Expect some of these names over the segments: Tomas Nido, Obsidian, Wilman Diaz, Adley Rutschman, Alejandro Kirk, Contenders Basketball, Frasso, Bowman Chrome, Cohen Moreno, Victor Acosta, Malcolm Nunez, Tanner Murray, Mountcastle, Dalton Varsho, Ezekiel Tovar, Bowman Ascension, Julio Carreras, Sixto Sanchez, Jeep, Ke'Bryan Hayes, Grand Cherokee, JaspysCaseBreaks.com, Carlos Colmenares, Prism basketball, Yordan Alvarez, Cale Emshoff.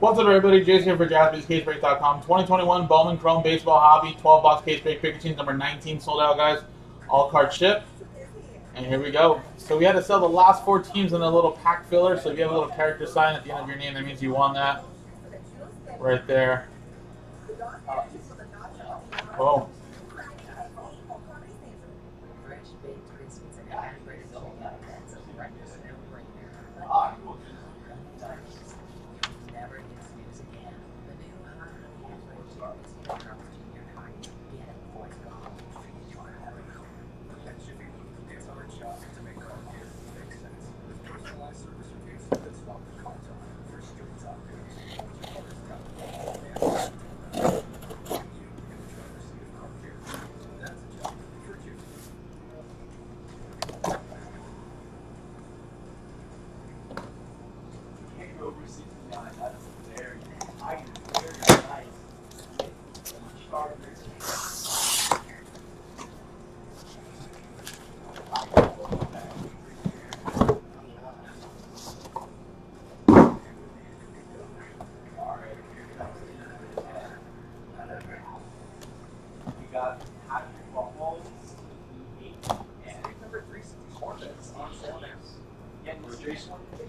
What's up, everybody? Jason here for JaspysCaseBreaks.com. 2021 Bowman Chrome Baseball Hobby 12-box case break pick machines number 19 sold out, guys. All cards shipped. And here we go. So we had to sell the last four teams in a little pack filler. So if you have a little character sign at the end of your name, that means you won that. Right there. Boom.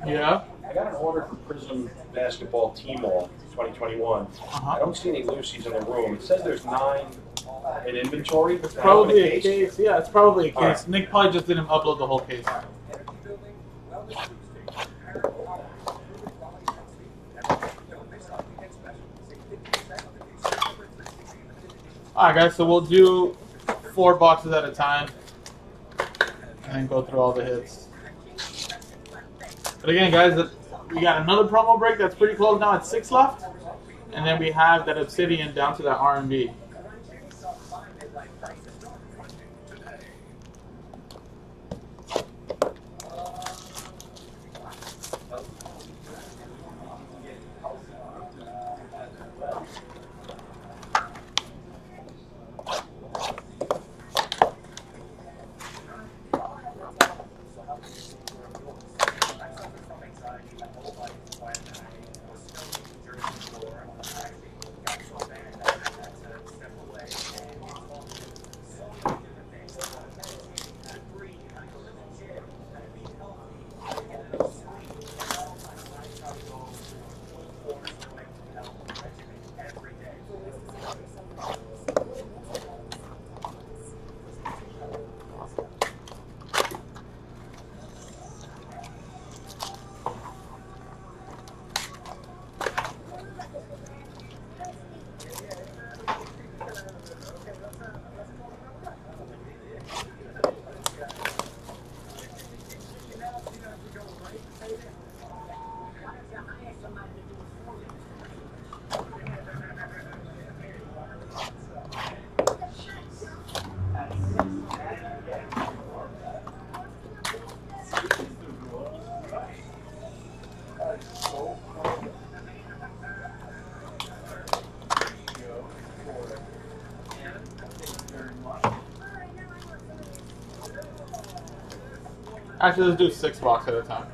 Yeah. I got an order for Prism Basketball T-Mall 2021. I don't see any Lucy's in the room. It says there's 9 in inventory. It's probably a case. Yeah, it's probably a case. Right. Nick probably just didn't upload the whole case. Alright, guys, so we'll do 4 boxes at a time and go through all the hits. But again, guys, we got another promo break that's pretty close now at 6 left. And then we have that Obsidian down to that R&B. Actually, let's do 6 boxes at a time.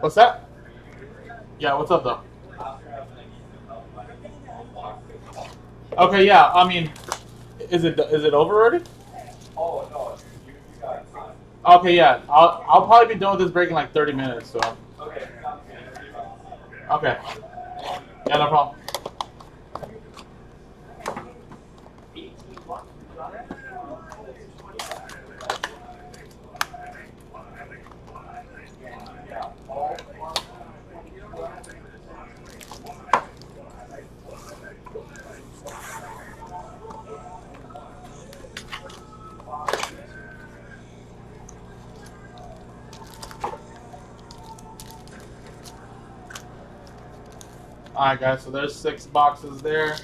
What's that? Yeah, what's up though? Okay, yeah, I mean, is it over already? Oh no, you got time. Okay, yeah, I'll probably be done with this break in like 30 minutes, so. Okay. Okay. Yeah, no problem. Alright guys, so there's 6 boxes there.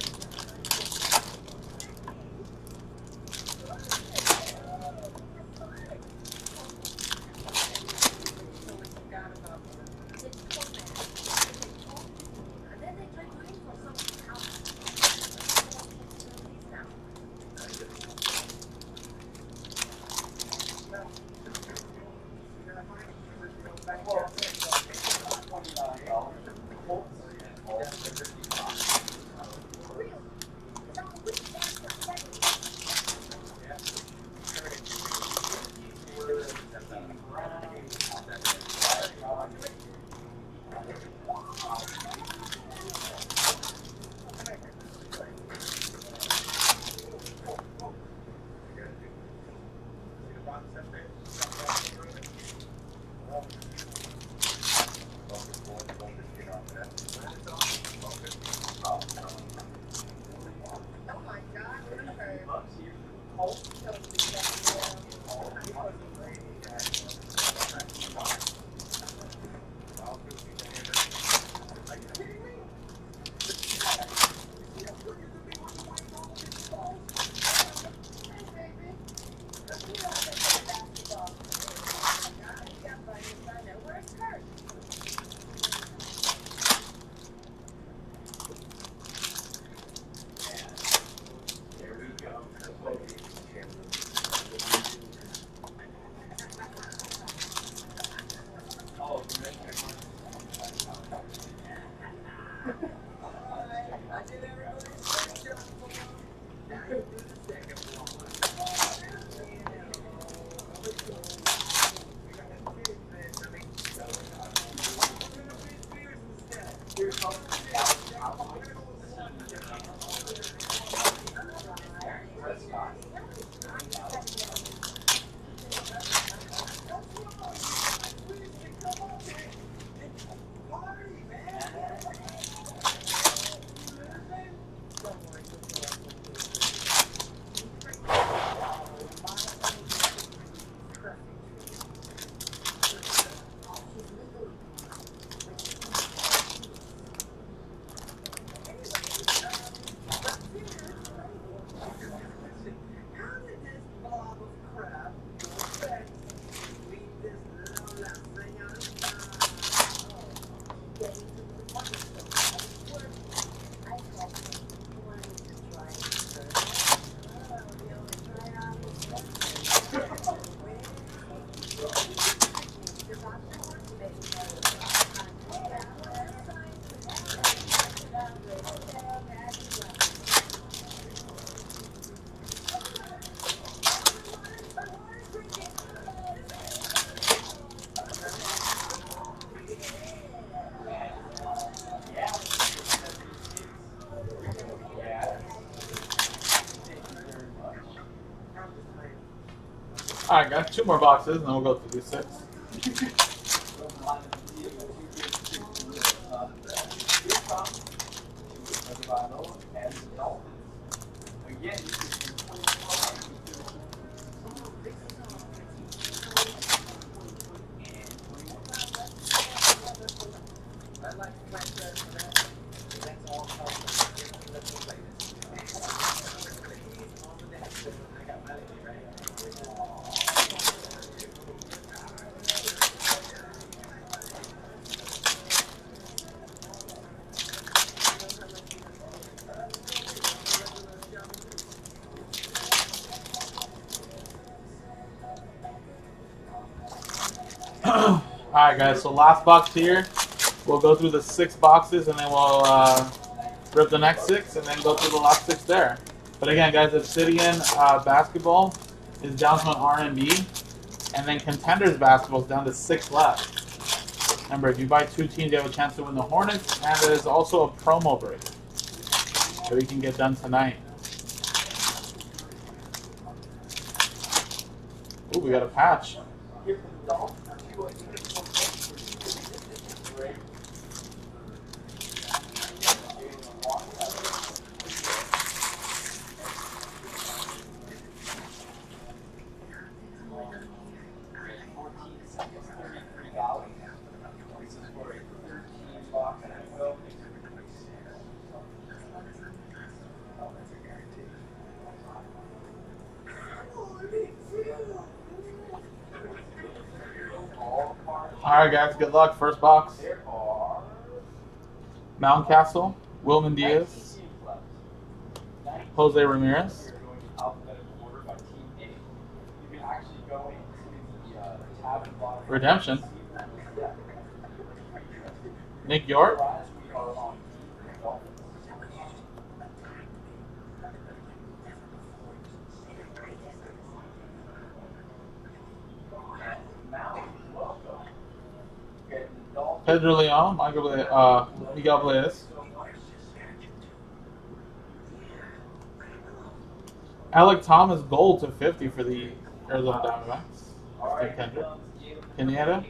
Alright guys, 2 more boxes and then we'll go through these 6. Alright guys, so last box here, we'll go through the 6 boxes and then we'll rip the next 6 and then go through the last 6 there. But again guys, Obsidian Basketball is down to an R&B, and then Contenders Basketball is down to 6 left. Remember, if you buy 2 teams, you have a chance to win the Hornets, and there's also a promo break that we can get done tonight. Ooh, we got a patch. right, guys. Good luck. First box. Mountcastle, Wilman Diaz, Jose Ramirez. Redemption. Nick York. Pedro Leon, Miguel Blaise. Alec Thomas, gold /50 for the Arizona Diamondbacks. Contender. Pineda.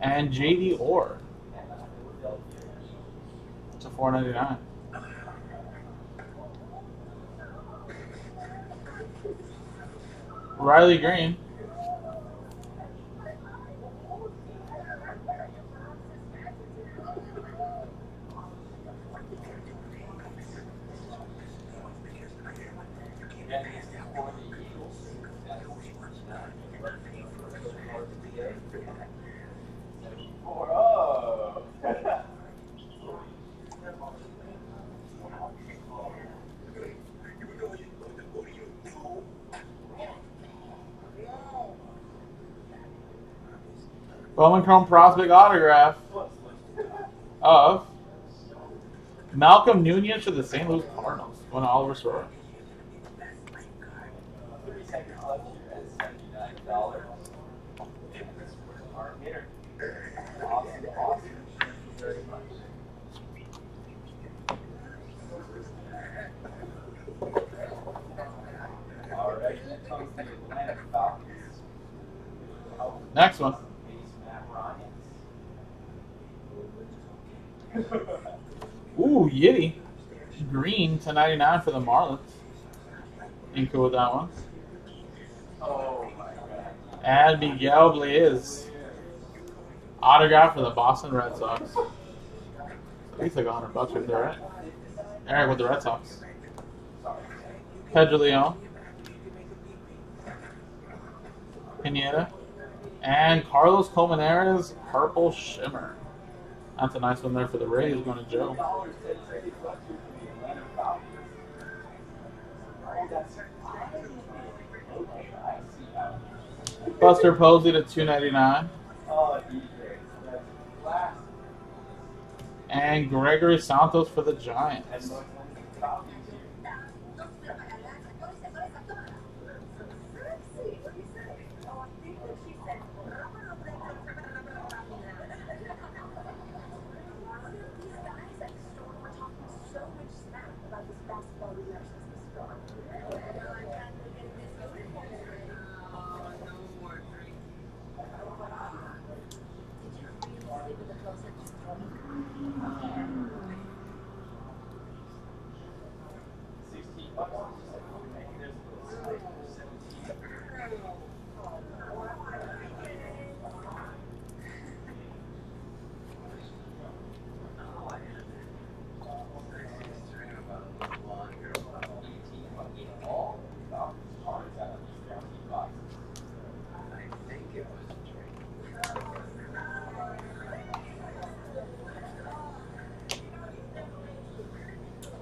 And J.D. Orr. It's a $4.99. Riley Green. Bowman Chrome Prospect autograph of Malcolm Nunez for the St. Louis Cardinals. Going to Oliver Sora. Next one. Ooh, Yitty. Green /99 for the Marlins. Ain't cool with that one. And Miguel Blaise. Autograph for the Boston Red Sox. At least like $100 right there, right? All right, with the Red Sox. Pedro Leon. Pineda. And Carlos Colmenares, Purple Shimmer. That's a nice one there for the Rays, going to Joe. Buster Posey /299. And Gregory Santos for the Giants.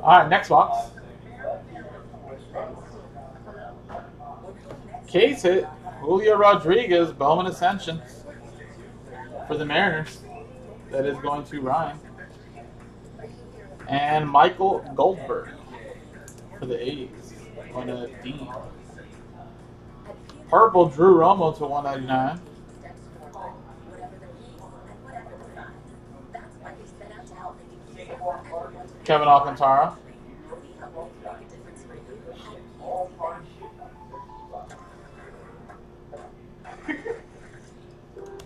All right, next box. Case hit, Julio Rodriguez, Bowman Ascension for the Mariners. That is going to Ryan. And Michael Goldberg for the A's. Going to Dean. Purple Drew Romo /199. Kevin Alcantara.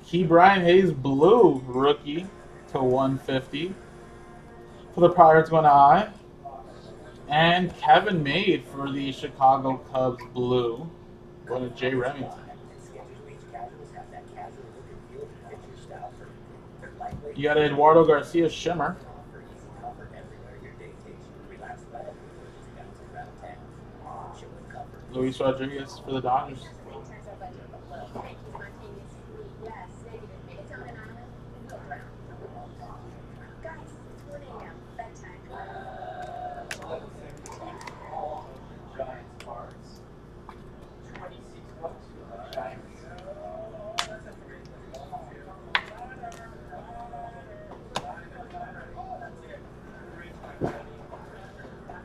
Key Brian Hayes, blue rookie /150 for the Pirates, going to I. And Kevin Maid for the Chicago Cubs, blue, going to Jay Remington. You got Eduardo Garcia, shimmer. Luis Rodriguez for the Dodgers.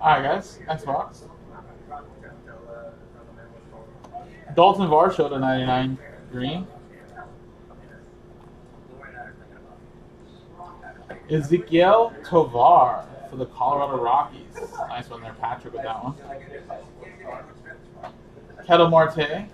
Alright, guys. Xbox. Dalton Varsho to 99 green. Ezekiel Tovar for the Colorado Rockies. Nice one there, Patrick, with that one. Kettle Marte.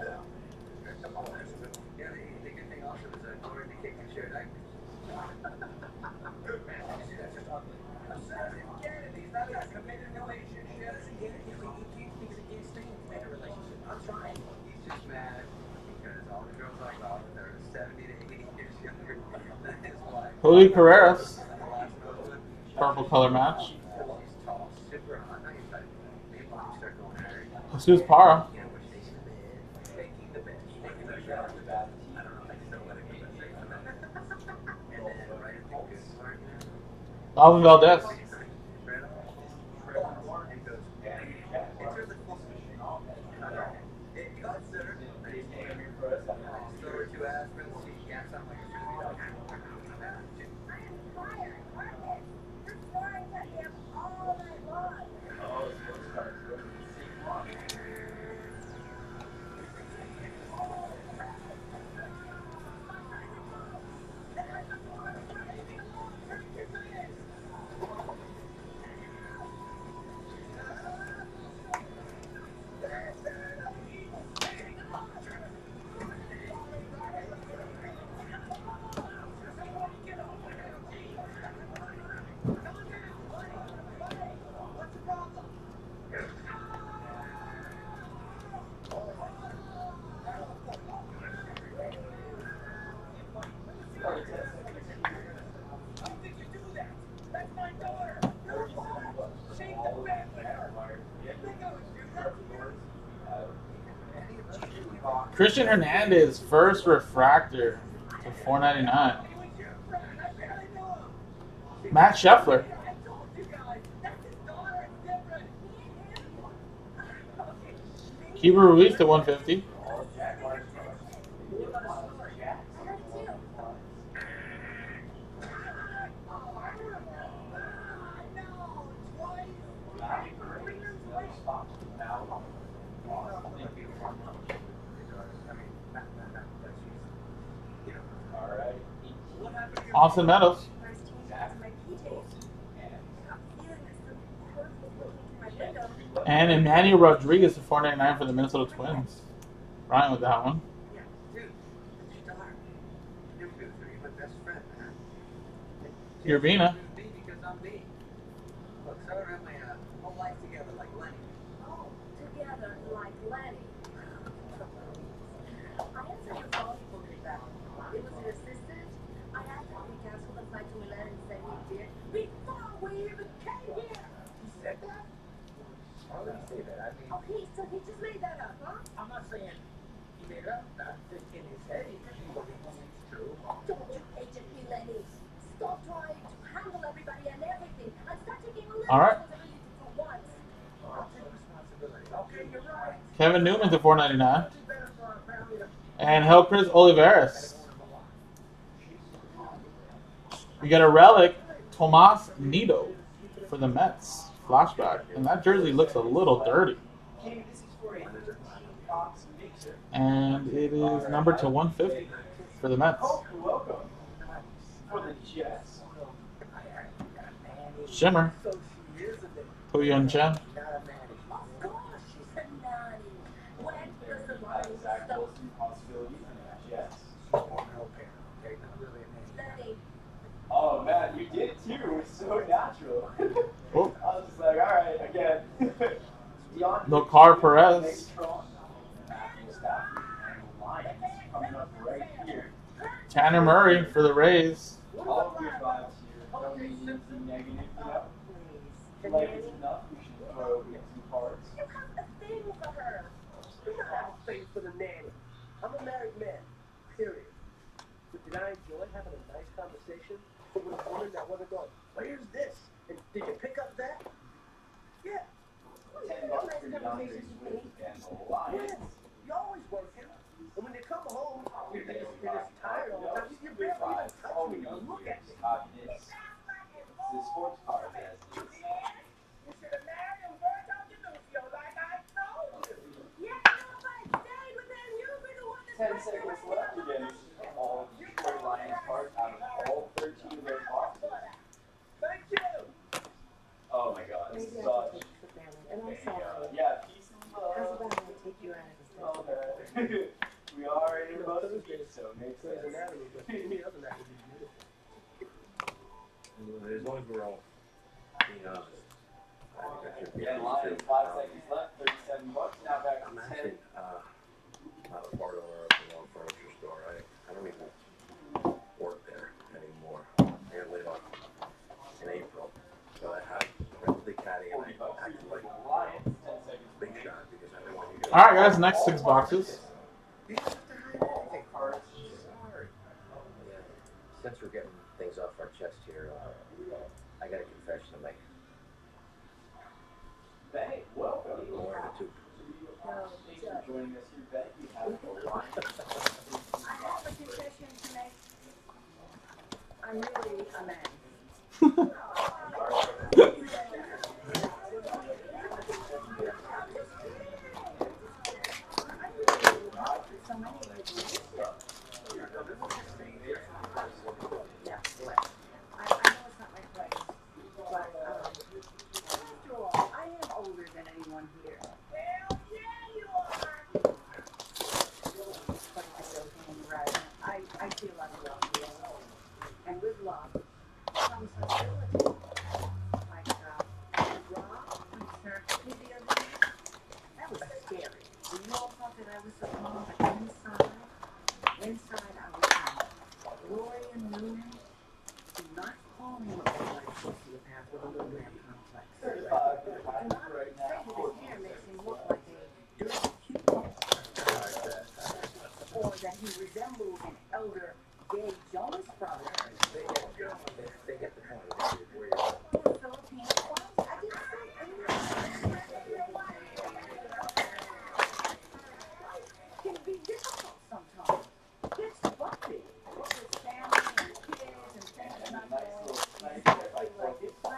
Julio Carreras, purple color match. Jesus Parra. Alvin Valdez. Christian Hernandez, first refractor to 499. Matt Scheffler. Keeper Ruiz to 150. Austin Meadows. And Emmanuel Rodriguez to 499 for the Minnesota Twins. Ryan with that one. Yervina. All right. Kevin Newman to 499, and Helpris Olivares. We got a relic, Tomas Nido, for the Mets. Flashback, and that jersey looks a little dirty. And it is numbered to 150 for the Mets. Shimmer. Puyun Chen. Oh man, you did too. It was so natural. I was just like, all right, again. Locar Perez. Tanner Murray for the Rays. Like it's enough, you should throw the cards. You have a thing for her. You have a thing for the nanny. I'm a married man, period. But did I enjoy having a nice conversation with a woman that wasn't going, where's this? And did you pick up that? Yeah. Well, you had a nice conversation with me. Yes. You're always working. And when you come home, you're just tired all the time. You barely even touch me. You look at me. It's a sports car, man. You should have married him. 10 seconds left again. All for Lions Park out of all 13 of their boxes. Thank you. Oh my God, this is such. And I'm sorry. Yeah, peace and love. I was about to take you out of this. Okay. We are in about a bit, so makes sense. Any other night would be beautiful. As long as we're all being honest. Again, Lions, 5 seconds left, $37. Now back to 10. Actually, not a part owner of the long furniture store. I don't even work there anymore. I laid off in April, so I had rented the caddy and I acted like a big shot because I didn't want to go. All right, guys, next 6 boxes. Since we're getting things off our chest here, I got a confession to make. Hey, welcome. Joining us here, Beck, you have a line. I have a confession to make. I'm really a man. Alright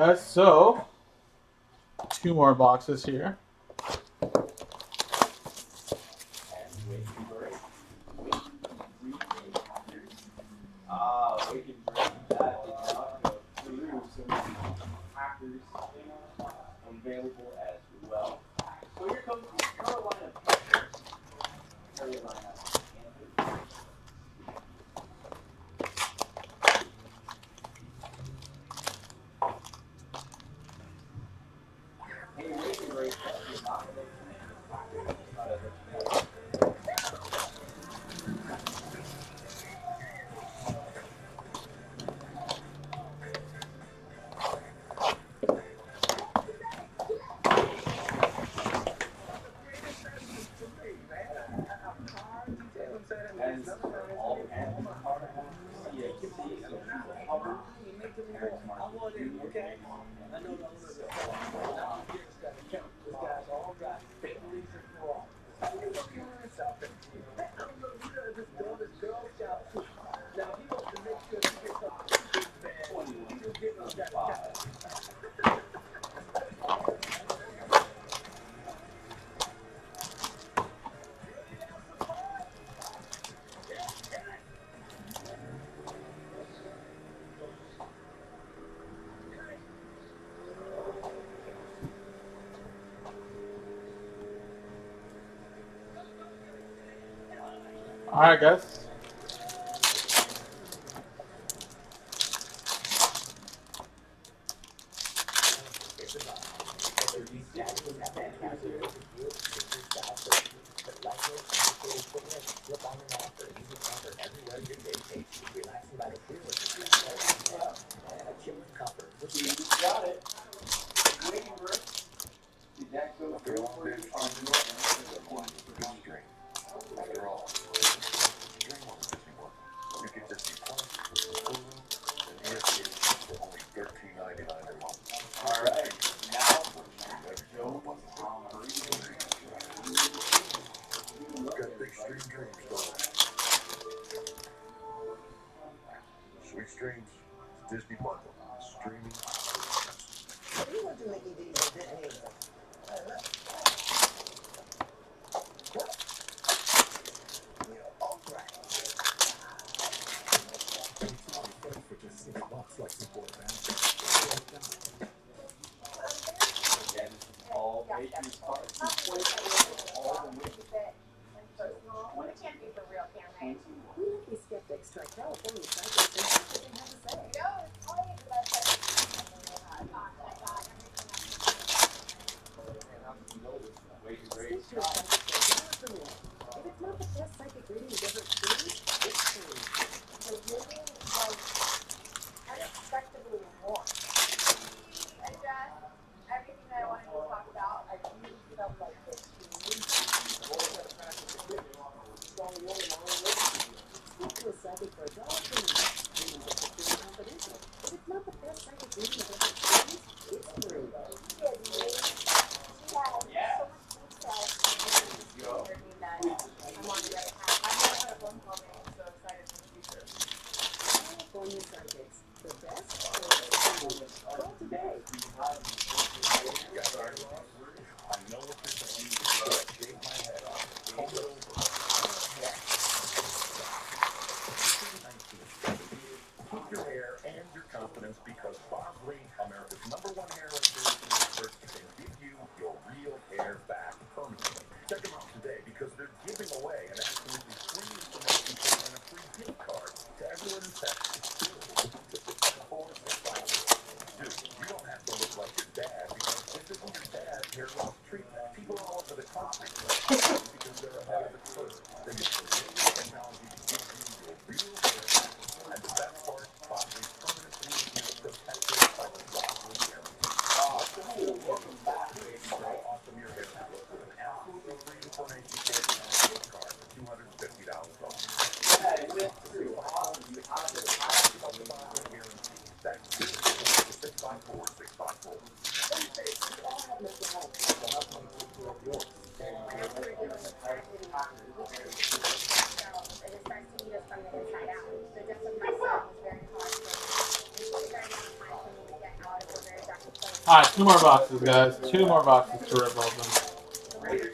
guys, so 2 more boxes here. All right, guys. streams, Disney bundle, streaming. Alright, two more boxes, guys. Two more boxes to rip open. Alright,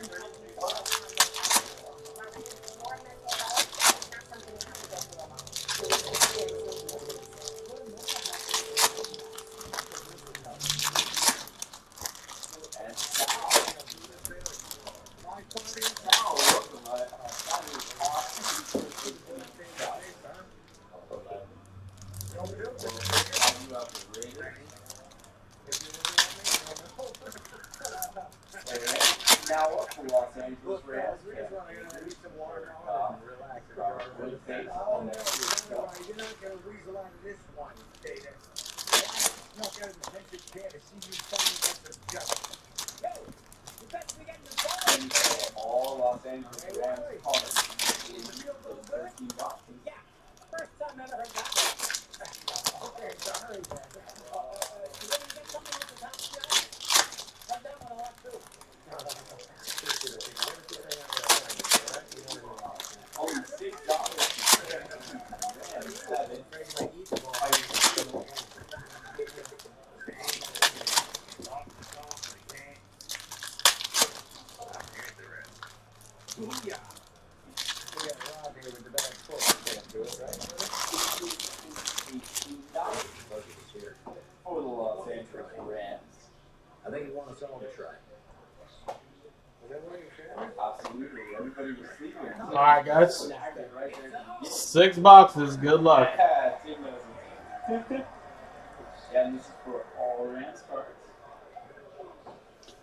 guys. 6 boxes. Good luck. And this is for all Rams cards.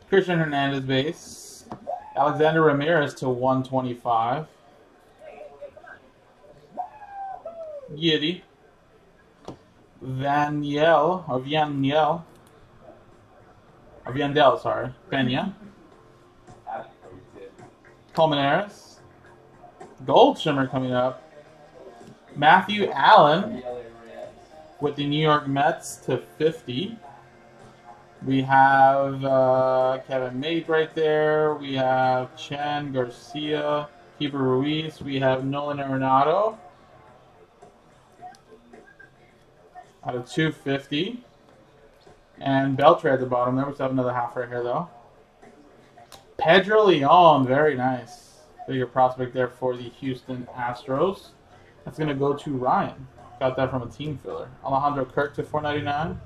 Christian Hernandez base. Alexander Ramirez /125. Yeti. Viandel, sorry. Pena. Colmenares. Gold Shimmer coming up. Matthew Allen with the New York Mets /50. We have Kevin Maid right there. We have Chen Garcia, Keeper Ruiz. We have Nolan Arenado. out of 250. And Beltre at the bottom. There we still have another half right here, though. Pedro Leon, very nice. Bigger prospect there for the Houston Astros. That's going to go to Ryan. Got that from a team filler. Alejandro Kirk to 499.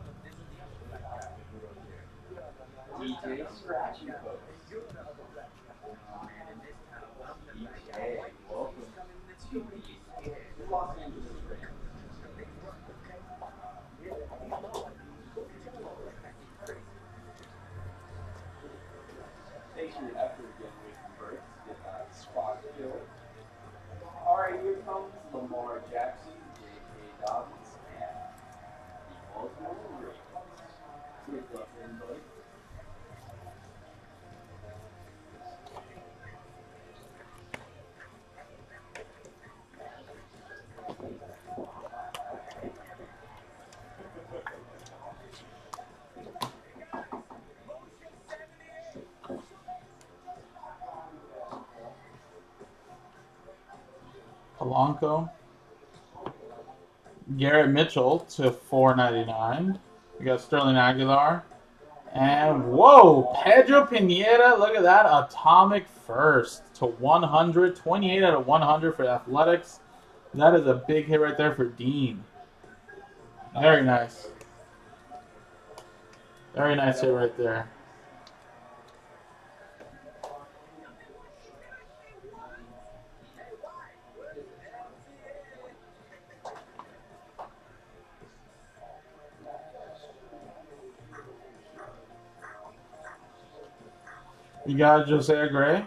Polanco. Garrett Mitchell to 499. We got Sterling Aguilar. And whoa, Pedro Pineda. Look at that. Atomic first to 100. 28 out of 100 for Athletics. That is a big hit right there for Dean. Very nice. Very nice hit right there. You got Jose Gray.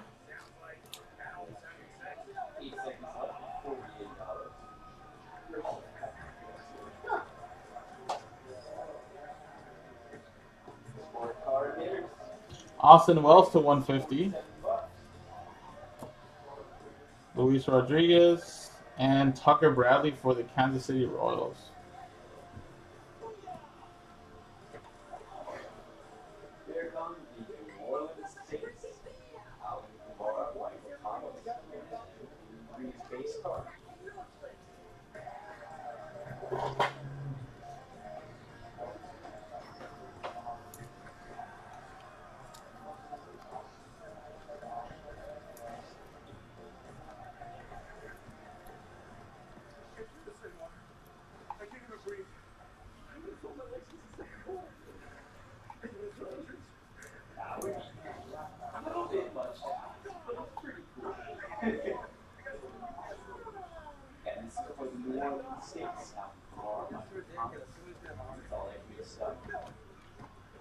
Austin Wells to 150. Luis Rodriguez and Tucker Bradley for the Kansas City Royals.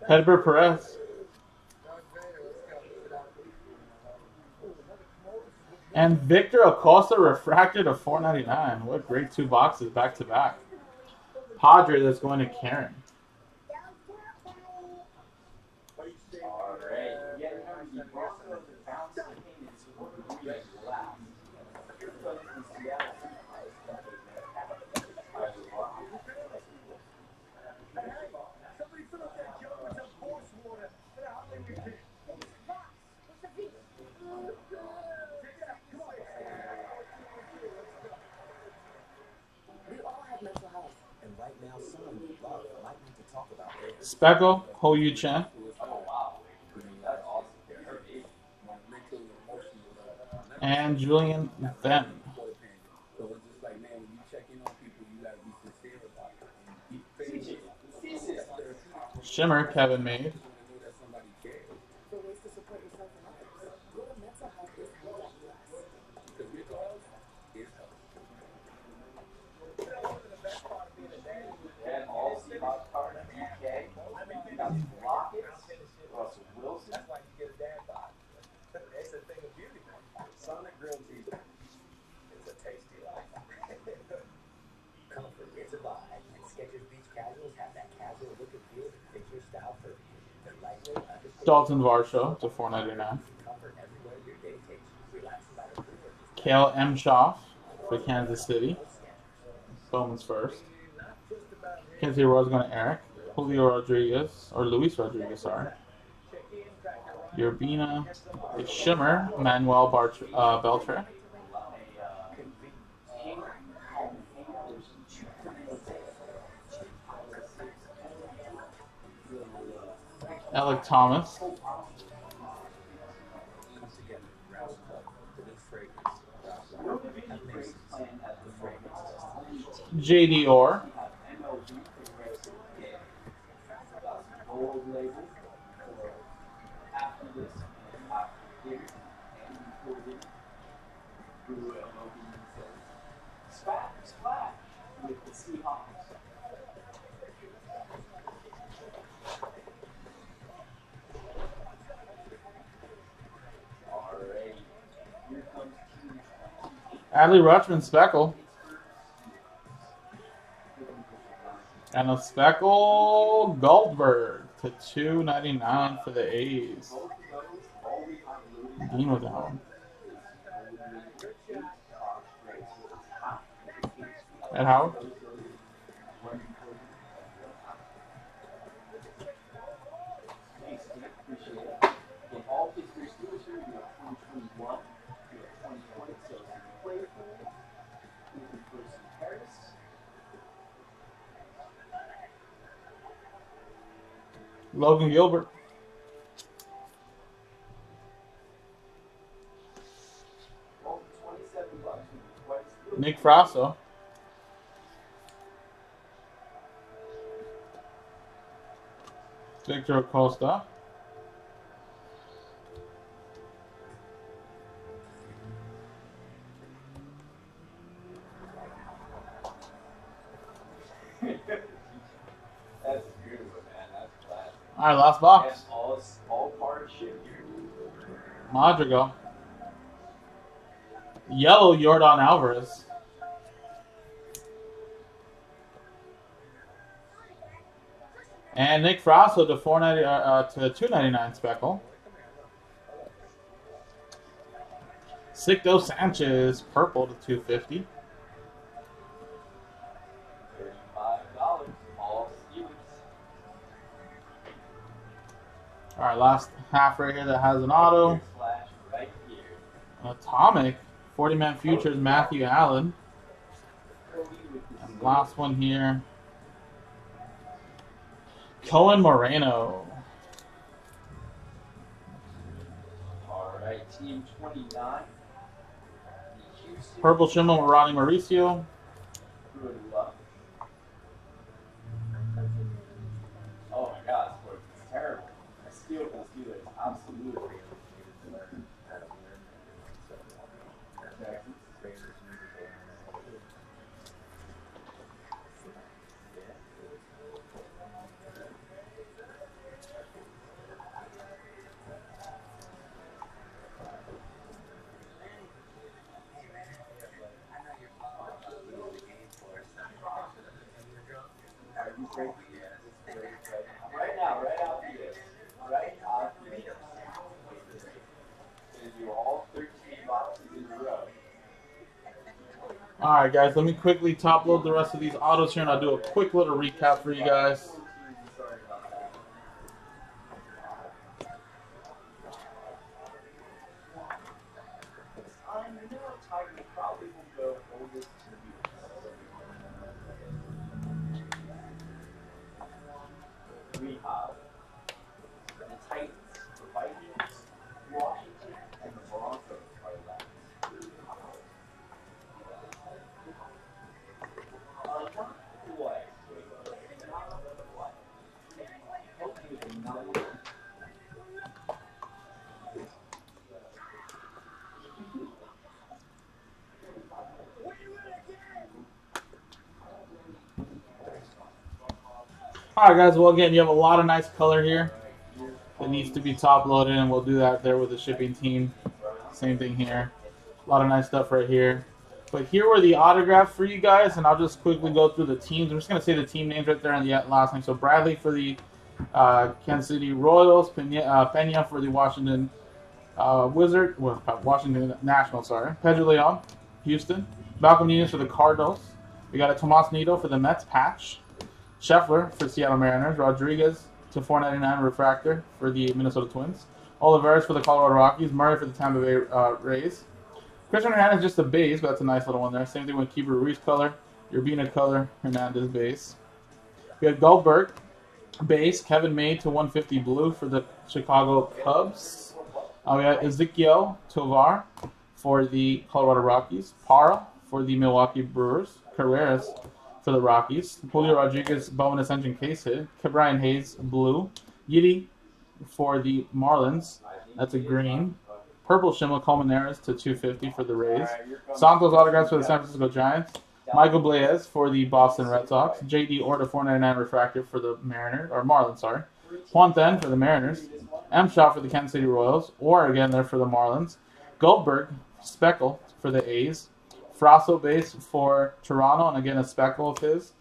Hedber Perez. And Victor Acosta refracted a 499. What great two boxes back to back. Padre that's going to Karen. Speckle, Ho-Yu Chen. And Julian Fenn. Shimmer, Kevin Maid. Dalton Varsho to 499. Cale Emshoff for Kansas City. Bowman's first. Kansas City Royals going to Eric. Julio Rodriguez, or Luis Rodriguez, sorry. Urbina, it's Shimmer, Manuel Beltre. Alec Thomas. J.D. Orr. Adley Rutschman, Speckle. And a Speckle Goldberg to $2.99 for the A's. Dean with that one. Ed Howard. Logan Gilbert. Nick Frasso. Victor Acosta. All right, last box. Madrigal. Yellow Yordan Alvarez. And Nick Frasso to $2.99 Speckle. Sixto Sanchez purple to $2.50. All right, last half right here that has an auto. Atomic, 40-man futures, Matthew Allen. And last one here, Cohen Moreno. All right, team 29. Purple Shimmer, Ronnie Mauricio. Alright guys, let me quickly top load the rest of these autos here and I'll do a quick little recap for you guys. Alright guys, well again, you have a lot of nice color here that needs to be top loaded, and we'll do that there with the shipping team. Same thing here. A lot of nice stuff right here. But here were the autographs for you guys, and I'll just quickly go through the teams. I'm just going to say the team names right there and the last name. So Bradley for the Kansas City Royals, Pena for the Washington Washington Nationals, sorry. Pedro Leon, Houston. Malcolm Nunes for the Cardinals. We got a Tomas Nido for the Mets, patch. Scheffler for Seattle Mariners, Rodriguez to $4.99 refractor for the Minnesota Twins, Olivares for the Colorado Rockies, Murray for the Tampa Bay Rays, Christian Hernandez just a base, but that's a nice little one there. Same thing with Keeper Ruiz color, Urbina color, Hernandez base. We have Goldberg, base, Kevin May to 150 blue for the Chicago Cubs. We got Ezekiel Tovar for the Colorado Rockies, Parra for the Milwaukee Brewers, Carreras for the Rockies, Julio Rodriguez, Bowman Ascension case hit, Ke'Bryan Hayes, blue, Yidi for the Marlins, that's a green, purple Shimel Colmenares to 250 for the Rays, Santos autographs for the San Francisco Giants, Michael Blaez for the Boston Red Sox, J.D. Orr 499 refractive for the Mariners, or Marlins, sorry, Juan Thien for the Mariners, M. Shaw for the Kansas City Royals, Orr again there for the Marlins, Goldberg, Speckle for the A's, Frasso base for Toronto, and again a Speckle of his,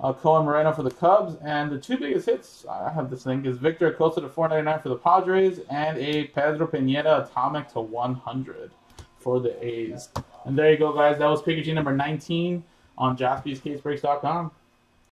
Cohen Moreno for the Cubs, and the two biggest hits, I have this thing, is Victor Acosta to 499 for the Padres, and a Pedro Pineda Atomic to 100 for the A's. And there you go, guys. That was Pikachu number 19 on JaspysCaseBreaks.com.